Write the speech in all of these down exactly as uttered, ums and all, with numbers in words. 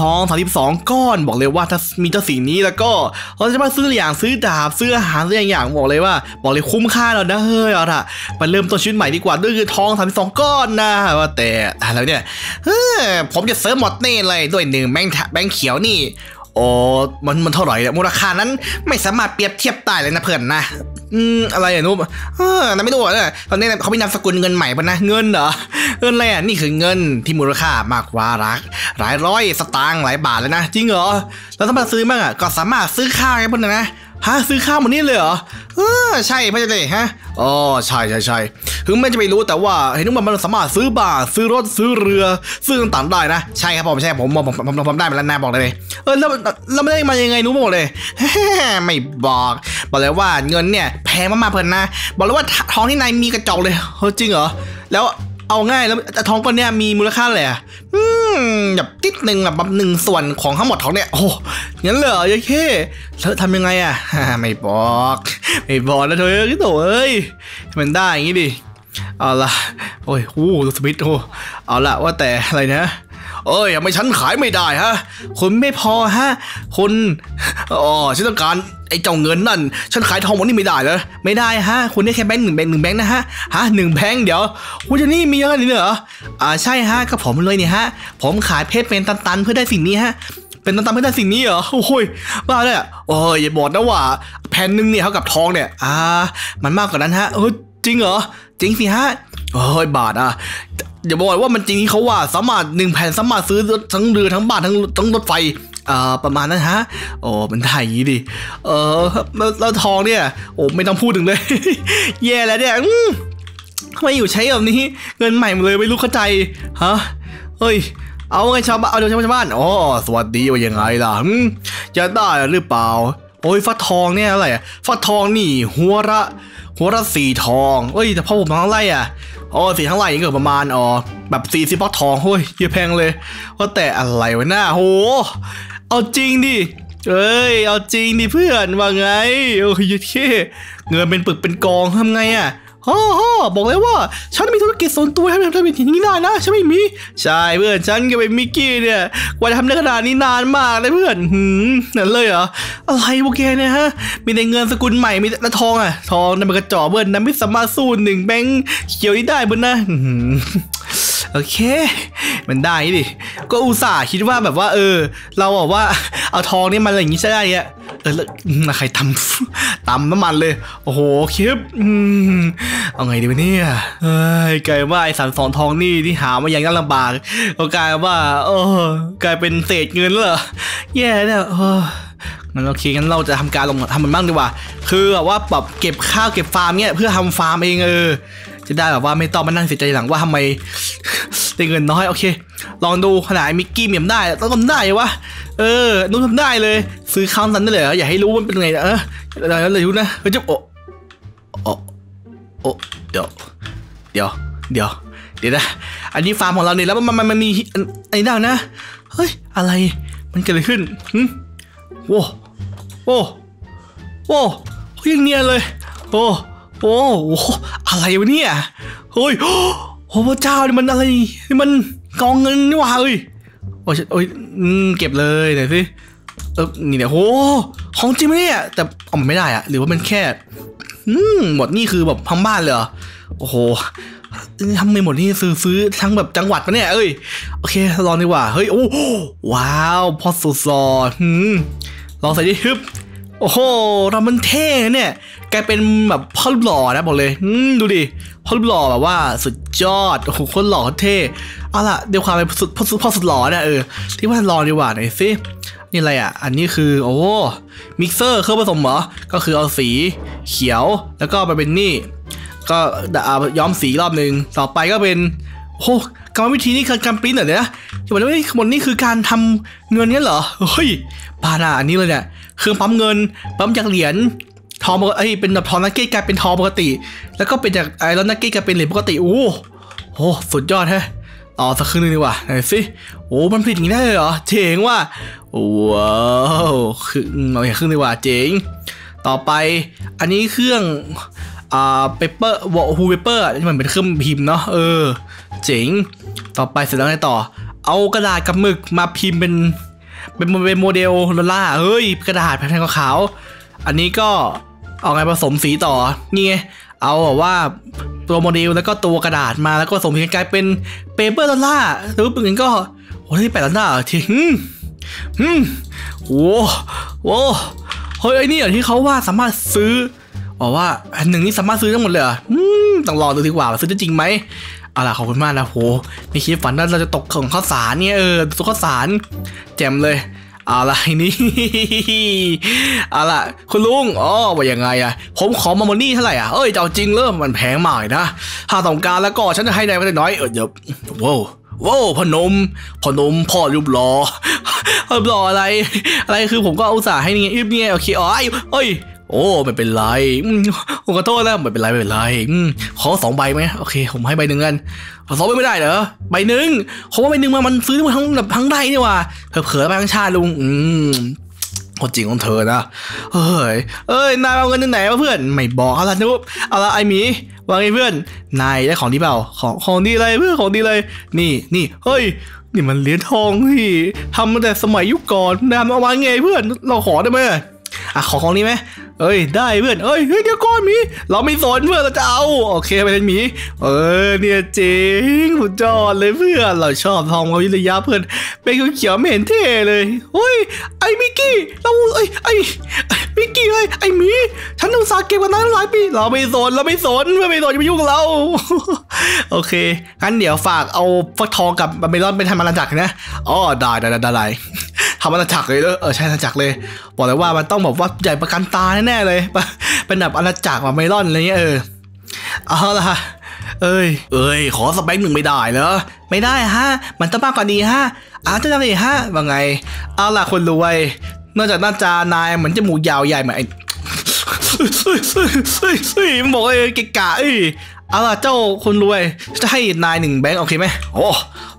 ทองสามสิบสองก้อนบอกเลยว่าถ้ามีเจ้าสิ่งนี้แล้วก็เราจะมาซื้ออย่างซื้อดาบซื้ออาหารซื้ออย่างบอกเลยว่าบอกเลยคุ้มค่าเรานะเฮ้ยเอาล่ะไปเริ่มต้นชีวิตใหม่ดีกว่าด้วยคือทองสามสิบสองก้อนนะว่าแต่แล้วเนี่ยเฮ้ยผมจะเซิร์ฟหมดนี่เลยด้วยหนึ่งแบงค์แบงค์เขียวนี่โอ้มันมันเท่าไหร่เนี่ยมูลค่านั้นไม่สามารถเปรียบเทียบได้เลยนะเพื่อนนะอืมอะไรอ่ะนุ๊บเออน่าไม่รู้นะตอนนี้เขาไม่นำสกุลเงินใหม่ป่ะนะเงินเหรอเงินอะไรอ่ะนี่คือเงินที่มูลค่ามากกว่ารักหลายร้อยสตางค์หลายบาทเลยนะจริงเหรอแล้วถ้ามาซื้อบ้างอ่ะก็สามารถซื้อข้าวได้ป่ะนะฮะซื้อข้าวหมดนี่เลยเหรอเออใช่ไม่ใช่เลยฮะอ๋อใช่ใช่ใช่ถึงไม่จะไปรู้แต่ว่าเห็นนุ๊บมันสามารถซื้อบ้านซื้อรถซื้อเรือซื้อต่างๆได้นะใช่ครับผมใช่ผมผมผมผมได้มาแล้วนะบอกเลยเออแล้วแล้วไม่ได้มายังไงนุ๊บบอกเลยไม่บอกบอกเลยว่าเงินเนี่ยแพงมากๆเพื่อนนะบอกเลยว่าทองที่นายมีกระจอกเลยเฮ้ยจริงเหรอแล้วเอาง่ายแล้วทองก้อนเนี้ยมีมูลค่าอะไรอ่ะอืมแบบติดหนึ่งแบบหนึ่งส่วนของทั้งหมดทองเนี่ยโอ้งั้นเหรอยัยเค้แล้วทำยังไงอ่ะไม่บอกไม่บอกแล้วเธอคิดตัวเอ้ยมันได้อย่างงี้ดิเอาละโอ้ยโอ้สมิธโอ้เอาละว่าแต่อะไรนะเอ้ยทำไมฉันขายไม่ได้ฮะคนไม่พอฮะคนอ๋อฉันต้องการไอ้เจ้าเงินนั่นฉันขายทองหมดนี่ไม่ได้เหรอไม่ได้ฮะคุณได้แค่แบงค์หนึ่งแบงค์หนึ่งแบงค์นะฮะฮะหนึ่งแบงค์เดี๋ยวคุณจะนี่มีเยอะนี่เหรออ่าใช่ฮะกับผมเลยเนี่ยฮะผมขายเพชรเป็นตันๆเพื่อได้สิ่งนี้ฮะเป็นตันๆเพื่อได้สิ่งนี้เหรอโอ้ยบ้าเลยอ่ะโอ้ยอย่าบอกนะว่าแผ่นหนึ่งเนี่ยเท่ากับทองเนี่ยอ่ามันมากกว่านั้นฮะเออจริงเหรอจริงสิฮะโอ้ยบาทอ่ะอย่าบอกว่ามันจริงที่เขาว่าสามารถหนึ่งแผ่นสามารถซื้อทั้งเรือทั้งบ้านทั้งทั้งรถไฟอ่าประมาณนั้นฮะโอ้มันได้อย่างนี้ดิเออแล้วทองเนี่ยโอ้ไม่ต้องพูดถึงเลย แย่แล้วเนี่ยทำไมอยู่ใช้แบบนี้เงินใหม่หมดเลยไม่รู้เข้าใจฮะเฮ้ยเอาไงชาวบ้านเอาเดี๋ยวชาวบ้านอ๋อสวัสดีว่ายังไงล่ะจะได้หรือเปล่าโอ้ยฟักทองเนี่ยอะไรอะฟักทองนี่หัวละหัวละสีทองเอ้ยแต่พ่อผมทั้งไร่อะอ๋อสีทั้งไร่ยังเกิดประมาณอ๋อแบบสีสีฟักทองเฮ้ยเยอะแพงเลยว่าแต่อะไรวะหน้าโหเอาจริงดิเอ้ยเอาจริงดิเพื่อนว่าไงโอ้ยเยอะแค่เงินเป็นปึกเป็นกองทำไงอะฮ่าฮ่าบอกเลยว่าฉันมีธุรกิจส่วนตัวให้ทำเป็นที่นี้ได้นะฉันไม่มีใช่เพื่อนฉันกับไอ้มิกกี้เนี่ยกว่าจะทำได้ขนาดนี้นานมากเลยเพื่อนหืมนั่นเลยเหรออะไรพวกแกเนี่ยฮะมีแต่เงินสกุลใหม่มีแต่ทองอ่ะทองนั่นเป็นกระจอกเพื่อนนั่นไม่สามารถสู้หนึ่งแบงค์เขียวนี้ได้เพื่อนนะโอเคมันได้ดิก็อุตส่าห์คิดว่าแบบว่าเออเราบอกว่าเอาทองนี่มันอะไรอย่างงี้ใช่ได้เนี่ยเออแล้วใครทำตำน้ำมันเลยโอ้โหคลิปเอาไงดีวะเนี่ยเฮ้ยกลายว่าไอ้สารสองทองนี่ที่หามาอย่างยากลำบากก็กลายว่าโอ้กลายเป็นเศษเงินแล้วเหรอแย่เนี่ยมันโอเคงั้นเราจะทำการลงทำมันบ้างดีกว่าคือแบบว่าแบบเก็บข้าวเก็บฟาร์มเนี่ยเพื่อทำฟาร์มเองเออจะได้แบบว่าไม่ต้องมานั่งเสียใจหลังว่าทำไมได้เงินน้อยโอเคลองดูขนาดมิกกี้เมียมได้ต้องทำได้วะเออนุ่มทำได้เลยซื้อข้าวสันได้เลยอย่าให้รู้มันเป็นไงนะเอออะไรรู้นะเฮ้ยจุ๊บโอ้โอ้เดี๋ยวเดี๋ยวเดี๋ยวเดี๋ยวนะอันนี้ฟาร์มของเราเนี่ยแล้วมันมันมันมีไอ้นั่นนะเฮ้ยอะไรมันเกิดอะไรขึ้นฮึโว้โว้โว้ยังเนียนเลยโอ้โอ้อะไรวะเนี่ยเฮ้ยโอ้พระเจ้านี่มันอะไรนี่มันกองเงินนี่หว่าเอ้ยโอ้ยโอ้ยเก็บเลยไหนสิเออนี่เนี่ยโอ้ของจริงไหมเนี่ยแต่เอามันไม่ได้อะหรือว่ามันแค่หมดนี่คือแบบทั้งบ้านเลยเหรอโอ้โหทำไมหมดนี่ซื้อซื้อทั้งแบบจังหวัดปะเนี่ยเอ้ยโอเคลองดีกว่าเฮ้ยโอ้ว้าวพอสุดยอดลองใส่ดิฮึบโอ้โหเรามันเท่เนี่ยกลายเป็นแบบพ่อรูปหล่อนะบอกเลยดูดิพ่อรูปหล่อแบบว่าสุดยอดโอ้โหคนหล่อเท่เอาล่ะเดี๋ยวความเป็นสุดพ่อสุดพ่อสุดหล่อเนี่ยเออที่ว่าลองดีกว่าหน่อยสินี่อะไรอ่ะอันนี้คือโอ้มิกเซอร์เครื่องผสมเหรอก็คือเอาสีเขียวแล้วก็ไปเป็นนี่ก็ย้อมสีรอบหนึ่งต่อไปก็เป็นโอ้กรรมวิธีนี่คือการปริ้นเหรอเนี่ยที่บอกว่านี่มันนี่คือการทำเงินนี่เหรอเฮ้ยปานาอันนี้เลยเนี่ยเครื่องปั๊มเงินปั๊มจากเหรียญทองไอเป็นแบบทองนักเก็ตกลายเป็นทองปกติแล้วก็เป็นจากไอรอนนักเก็ตกลายเป็นเหรียญปกติโอ้โหสุดยอดแฮะอ๋อสักครึ่งนึงดีกว่าไหนสิโอ้มันผลิตอย่างนี้ได้เลยเหรอเจ๋งว่ะว้าวคือเอาอย่างครึ่งดีกว่าเจ๋งต่อไปอันนี้เครื่องอ่าเปเปอร์วอลฮูเปเปอร์ที่มันเป็นเครื่องพิมพ์เนาะเออเจ๋งต่อไปเสร็จแล้วไงต่อเอากระดาษกับหมึกมาพิมพ์เป็น เป็นเป็นโมเดลลอล่าเฮ้ยกระดาษแผ่นขาวอันนี้ก็เอาไงผสมสีต่อนี่ไงเอาแบบว่าตัวโมเดลแล้วก็ตัวกระดาษมาแล้วก็ผสมกันกลายเป็นเปเปอร์ลอล่าแล้วเพื่อนก็โอ้ที่แปดลอล่าทิ้งอืมโหโว้เฮ้ยไอ้นี่เหรอที่เขาว่าสามารถซื้อบอกว่าอันหนึ่งนี่สามารถซื้อทั้งหมดเลยอ่ะต้องรอดูดีกว่าซื้อได้จริงไหมเอาล่ะขอบคุณมากนะโหในคิดฝันว่าเราจะตกของข้าวสารเนี่ยเออสุขข้าวสารแจ่มเลยเอาล่ะนี่เอาล่ะคุณลุงอ๋อว่ายังไงอ่ะผมขอมาโมนี่เท่าไหร่อ่ะเอ้ยเจ้าจริงเริ่มมันแพงมากนะถ้าต้องการแล้วก็ฉันจะให้ได้ไม่ได้น้อยเออเดี๋ยวว้าวว้าวพนมพนมพ่อรูปหล่อรูปหล่ออะไรอะไรคือผมก็อุตส่าห์ให้นี่อึบเนี่ยโอเคอ๋อเอ้ยโอ้ไม่เป็นไรผมขอโทษนะไม่เป็นไรไม่เป็นไรขอสองใบไหมโอเคผมให้ใบหนึ่งกันสองใบไม่ได้เหรอใบหนึ่งผมว่าใบหนึ่งมามันซื้อทั้งแบบทั้งได้นี่ว่าเผลอๆไปทั้งชาติลุงอืมคนจริงของเธอนะเฮ้ยเอ้ยนายเอาเงินที่ไหนวะเพื่อนไม่บอกเอาละนุ๊บเอาละไอหมีว่าไงเพื่อนนายได้ของดีเปล่าของของดีเลยเพื่อนของดีเลยนี่นี่เฮ้ยนี่มันเหรียญทองที่ทำมาแต่สมัยยุคก่อนนายเอามาไงเพื่อนเราขอได้ไหมอ่ะขอของนี้ไหมเอ้ยได้เพื่อนเอ้ยเฮ้ยเดี๋ยวก่อนหมีเราไม่สนเพื่อนเราจะเอาโอเคไปเลยหมีเออเนี่ยเจ๋งสุดยอดเลยเพื่อนเราชอบทองกับวิทยาเพื่อนเป็นเขียวไม่เห็นเท่เลยเฮ้ยไอ้มิกกี้เราเอ้ยไอ้มิกกี้เอ้ยไอ้หมีฉันอุตส่าห์เก็บกันตั้งหลายปีเราไม่สนเราไม่สนเพื่อนไม่สนอย่ามายุ่งกับเราโอเคงั้นเดี๋ยวฝากเอาฟักทองกับเมลอนไปทำอาณาจักรนะอ๋อได้ได้ได้ได้ทำอาณาจักรเลยเออใช่อาณาจักรเลยบอกเลยว่ามันต้องแบบว่าใหญ่ประกันตาแน่ๆเลยเป็นแบบอาณาจักรแบบไมลอนอะไรเงี้ยเออเอาล่ะเอ้ยเอ้ยขอสแปงหนึ่งไม่ได้เหรอไม่ได้ฮะมันต้องมากกว่านี้ฮะอาจะทำอะไรฮะว่าไงเอาล่ะคนรวยนอกจากหน้าจานายเหมือนจมูกยาวใหญ่เหมือนไอ้มันบอกไอ้เกะกะเอ้ยเอาล่ะเจ้าคนรวยจะให้นายหนึ่งแบงค์โอเคไหมโอ้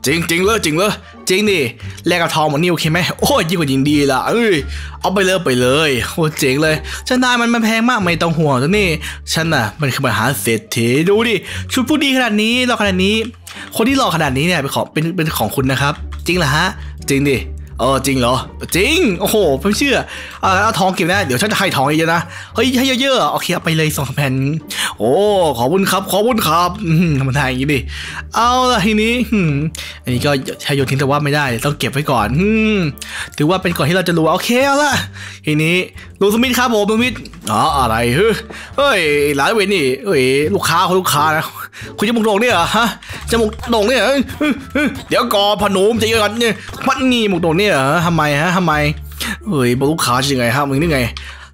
จริงจริงเลยจริงเลยจริงดิแลกกับทองหมดนี่โอเคไหมโอ้ยยิ่งกว่ายิ่งดีล่ะเอ้ยเอาไปเลยไปเลยโอ้เจ๋งเลยฉันนายมันมันแพงมากไม่ต้องห่วงตัวนี่ฉันน่ะมันคือมหาเศรษฐีดูดิชุดผู้ดีขนาดนี้หล่อขนาดนี้คนที่หล่อขนาดนี้เนี่ยเป็นของเป็นเป็นของคุณนะครับจริงเหรอฮะจริงดิเออจริงเหรอจริงโอ้โหไม่เชื่อเอาเอาทองเก็บนะเดี๋ยวฉันจะให้ทองเยอะนะเฮ้ยให้เยอะๆโอเคเอาไปเลยสองแผ่นโอ้ขอบคุณครับขอบคุณครับทำทางอย่างนี้ดิเอาล่ะทีนี้อันนี้ก็ใช้โยนทิ้งแต่ว่าไม่ได้ต้องเก็บไว้ก่อนถือว่าเป็นก่อนที่เราจะรู้โอเคเอาล่ะทีนี้ลุงสมิธครับผมลุงสมิธอ๋ออะไรเฮ้ยเฮ้ยร้านเวนี่เฮ้ยลูกค้าคนลูกค้านะคุณจมูกโด่งเนี่ยเหรอฮะจมูกโด่งเนี่ยเดี๋ยวก่อนพนุมจะเยอะกันเนี่ยมันนี่จมูกโด่งเนี่ยเหรอทำไมฮะทำไมเฮ้ยบอกลูกค้าจะยังไงฮะมึงนี่ไง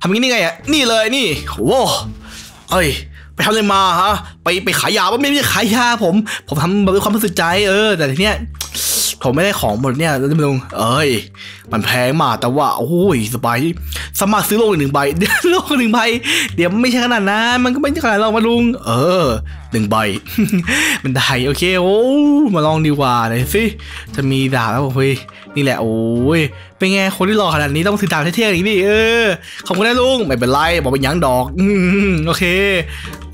ทำงี้นี่ไงอ่ะนี่เลยนี่โว้เอ้ยไปทำอะไรมาฮะไปไปขายยาว่าไม่ได้ขายยาผมผมทำแบบด้วยความบริสุทธิ์ใจเออแต่ทีเนี้ยผมไม่ได้ของหมดเนี่ยลุงเอ้ยมันแพงมากแต่ว่าโอ้ยสบายสามารถซื้อโลกหนึ่งใบโลกหนึ่งใบเดี๋ยวไม่ใช่ขนาดนั้นมันก็ไม่ใช่ขนาดเรามาลุงเออหนึ่งใบมันได้โอเคโอ้มาลองดีกว่าหน่อยสิจะมีดาบแล้วเฮ้ยนี่แหละโอ้ยเป็นไงคนที่รอขนาดนี้ต้องถือดาบเท่ๆอย่างนี้ดิเออขอบคุณนะลุงไม่เป็นไรบอกเป็นยั้งดอกโอเค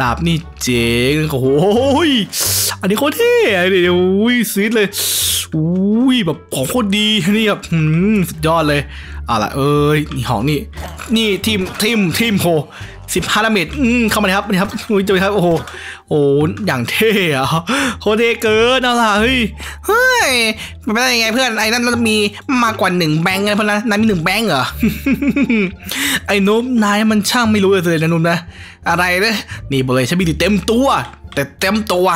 ดาบนี่เจ๋งโอ้ยอันนี้โคตรเท่เดี๋ยวซีดเลยอุ้ยแบบของโคตรดีนี่แบบสุดยอดเลยเอาล่ะเอ้ยนี่ของนี่นี่ทีมทีมทีมโหสิบห้าดาเมจเข้ามาเลยครับนี่ครับอุ้ยเจ๋งครับโอ้โหโอ้อย่างเท่อะโคตรเท่เกินเอาล่ะเฮ้ยเฮ้ยมันเป็นยังไงเพื่อนไอ้นั่นมันมีมากกว่าหนึ่งแบงค์เลยเพื่อนนะนายมีหนึ่งแบงค์เหรอไอ้นุ๊บนายมันช่างไม่รู้เลยนะนุ๊บนะอะไรเนี่ยนี่บอกเลยฉันมีติดเต็มตัวแต่เต็มตัว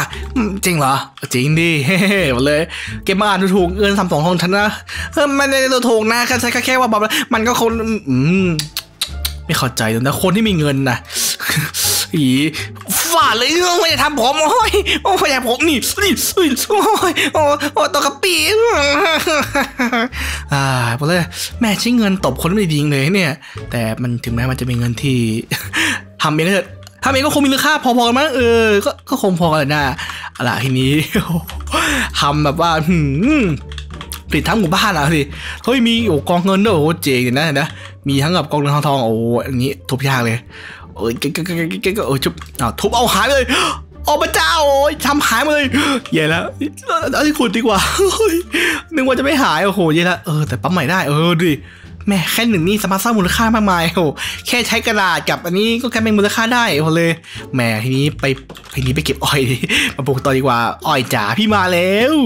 จริงเหรอจริงดิเฮ้ยมาเลยเก็บมาอ่านถูกเงินสามสองของฉันนะเออมันไม่ได้ถูกนะแค่ใช้แค่ว่าแบบมันก็คนอืมไม่เข้าใจนะคนที่มีเงินนะอีฝ่าเลยไม่ได้ทำผมโอ้ยโอ้ยผมนี่นี่โอ้ยโอ้ยตกกระปีอ่าบอกเลยแม่ใช้เงินตบคนไม่ดีจริงเลยเนี่ยแต่มันถึงแม้มันจะมีเงินที่ทำเองก็ทำเองก็คงมีราคาพอๆกันมั้งเออก็ก็คงพอกันนะอะไรทีนี้ทำแบบว่าหืมติดทั้งหมู่บ้านอ่ะสิเฮ้ยมีโอ้กองเงินด้วยโอ้เจ๋งนะนะมีทั้งแบบกองเงินทองทองโอ้อันนี้ทุบยากเลยเออเก๊กเก๊กเก๊กเก๊กเออจุบอ้าวทุบเอาหายเลย โอ้พระเจ้าโอ้ยทำหายมาเลยเย่แล้วเอาที่ขุดดีกว่านึกว่าจะไม่หายโอ้โหเย่แล้วเออแต่ปั๊มใหม่ได้เออดิแม่แค่หนึ่งนี่สามารถสร้างมูลค่ามากมายโอ้แค่ใช้กระดาษกับอันนี้ก็แค่เป็นมูลค่าได้โอ้เลยแม่ทีนี้ไปทีนี้ไปเก็บอ้อยมาปลูกต่อดีกว่าอ้อยจ๋าพี่มาแล้ว